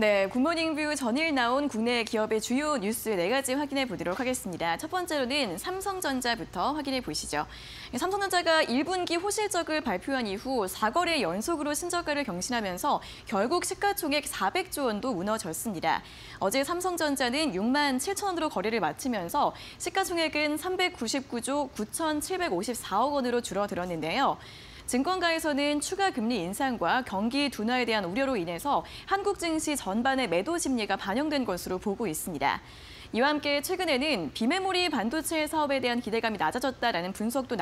네, 굿모닝 뷰 전일 나온 국내 기업의 주요 뉴스 4가지 확인해 보도록 하겠습니다. 첫 번째로는 삼성전자부터 확인해 보시죠. 삼성전자가 1분기 호실적을 발표한 이후 4거래 연속으로 신저가를 경신하면서 결국 시가총액 400조 원도 무너졌습니다. 어제 삼성전자는 6만 7천 원으로 거래를 마치면서 시가총액은 399조 9,754억 원으로 줄어들었는데요. 증권가에서는 추가 금리 인상과 경기 둔화에 대한 우려로 인해서 한국 증시 전반의 매도 심리가 반영된 것으로 보고 있습니다. 이와 함께 최근에는 비메모리 반도체 사업에 대한 기대감이 낮아졌다라는 분석도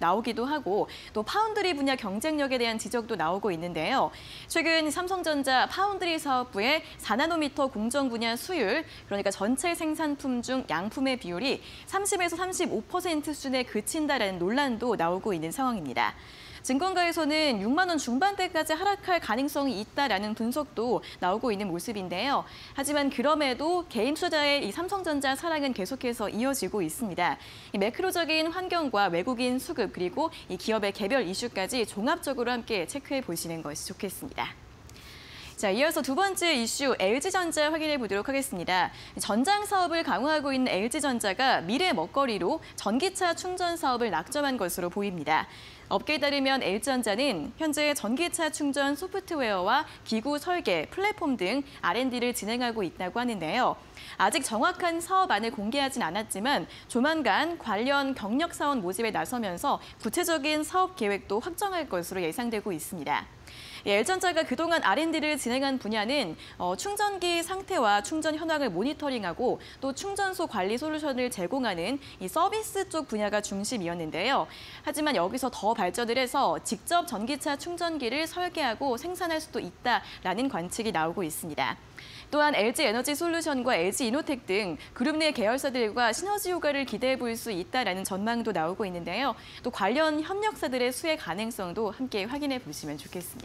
나오기도 하고 또 파운드리 분야 경쟁력에 대한 지적도 나오고 있는데요. 최근 삼성전자 파운드리 사업부의 4나노미터 공정 분야 수율, 그러니까 전체 생산품 중 양품의 비율이 30에서 35% 수준에 그친다라는 논란도 나오고 있는 상황입니다. 증권가에서는 6만 원 중반대까지 하락할 가능성이 있다라는 분석도 나오고 있는 모습인데요. 하지만 그럼에도 개인 투자자의 이 삼성전자 사랑은 계속해서 이어지고 있습니다. 이 매크로적인 환경과 외국인 수급 그리고 이 기업의 개별 이슈까지 종합적으로 함께 체크해 보시는 것이 좋겠습니다. 자, 이어서 두 번째 이슈 LG전자 확인해 보도록 하겠습니다. 전장 사업을 강화하고 있는 LG전자가 미래 먹거리로 전기차 충전 사업을 낙점한 것으로 보입니다. 업계에 따르면 LG전자는 현재 전기차 충전 소프트웨어와 기구 설계, 플랫폼 등 R&D를 진행하고 있다고 하는데요. 아직 정확한 사업안을 공개하진 않았지만 조만간 관련 경력 사원 모집에 나서면서 구체적인 사업 계획도 확정할 것으로 예상되고 있습니다. LG전자가 그동안 R&D를 진행한 분야는 충전기 상태와 충전 현황을 모니터링하고 또 충전소 관리 솔루션을 제공하는 이 서비스 쪽 분야가 중심이었는데요. 하지만 여기서 더 발전을 해서 직접 전기차 충전기를 설계하고 생산할 수도 있다라는 관측이 나오고 있습니다. 또한 LG에너지솔루션과 LG이노텍 등 그룹 내 계열사들과 시너지 효과를 기대해 볼 수 있다라는 전망도 나오고 있는데요. 또 관련 협력사들의 수혜 가능성도 함께 확인해 보시면 좋겠습니다.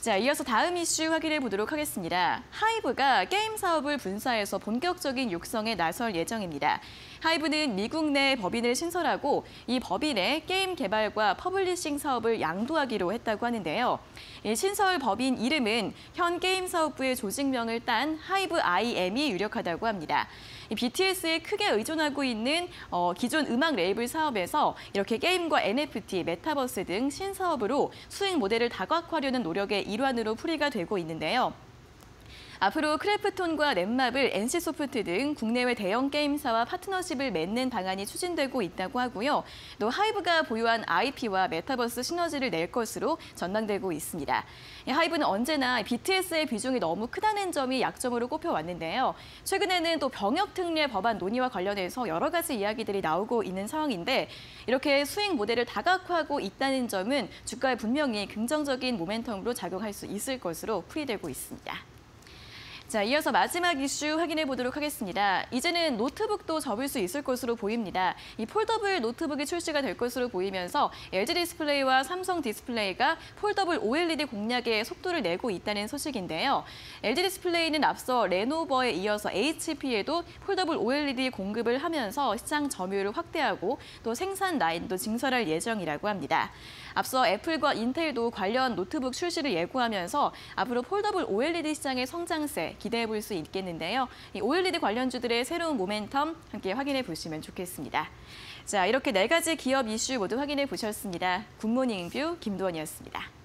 자, 이어서 다음 이슈 확인해 보도록 하겠습니다. 하이브가 게임 사업을 분사해서 본격적인 육성에 나설 예정입니다. 하이브는 미국 내 법인을 신설하고 이 법인에 게임 개발과 퍼블리싱 사업을 양도하기로 했다고 하는데요. 이 신설 법인 이름은 현 게임 사업부의 조직명을 딴 하이브 IM이 유력하다고 합니다. BTS에 크게 의존하고 있는 기존 음악 레이블 사업에서 이렇게 게임과 NFT, 메타버스 등 신사업으로 수익 모델을 다각화하려는 노력의 일환으로 풀이가 되고 있는데요. 앞으로 크래프톤과 넷마블, 엔씨소프트 등 국내외 대형 게임사와 파트너십을 맺는 방안이 추진되고 있다고 하고요. 또 하이브가 보유한 IP와 메타버스 시너지를 낼 것으로 전망되고 있습니다. 하이브는 언제나 BTS의 비중이 너무 크다는 점이 약점으로 꼽혀왔는데요. 최근에는 또 병역특례 법안 논의와 관련해서 여러 가지 이야기들이 나오고 있는 상황인데 이렇게 수익 모델을 다각화하고 있다는 점은 주가에 분명히 긍정적인 모멘텀으로 작용할 수 있을 것으로 풀이되고 있습니다. 자, 이어서 마지막 이슈 확인해 보도록 하겠습니다. 이제는 노트북도 접을 수 있을 것으로 보입니다. 이 폴더블 노트북이 출시가 될 것으로 보이면서 LG 디스플레이와 삼성 디스플레이가 폴더블 OLED 공략에 속도를 내고 있다는 소식인데요. LG 디스플레이는 앞서 레노버에 이어서 HP에도 폴더블 OLED 공급을 하면서 시장 점유율을 확대하고 또 생산 라인도 증설할 예정이라고 합니다. 앞서 애플과 인텔도 관련 노트북 출시를 예고하면서 앞으로 폴더블 OLED 시장의 성장세 기대해 볼 수 있겠는데요. 이 OLED 관련주들의 새로운 모멘텀 함께 확인해 보시면 좋겠습니다. 자, 이렇게 4가지 기업 이슈 모두 확인해 보셨습니다. 굿모닝 뷰 김도원이었습니다.